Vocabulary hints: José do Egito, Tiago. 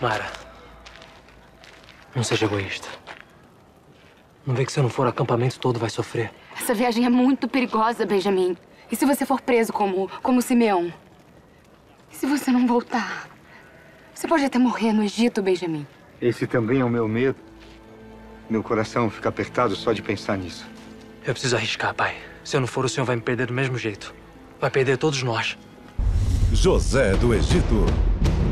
Mara, não seja egoísta. Não vê que se eu não for, o acampamento todo vai sofrer. Essa viagem é muito perigosa, Benjamin. E se você for preso como Simeão? E se você não voltar? Você pode até morrer no Egito, Benjamin. Esse também é o meu medo. Meu coração fica apertado só de pensar nisso. Eu preciso arriscar, pai. Se eu não for, o senhor vai me perder do mesmo jeito. Vai perder todos nós. José do Egito.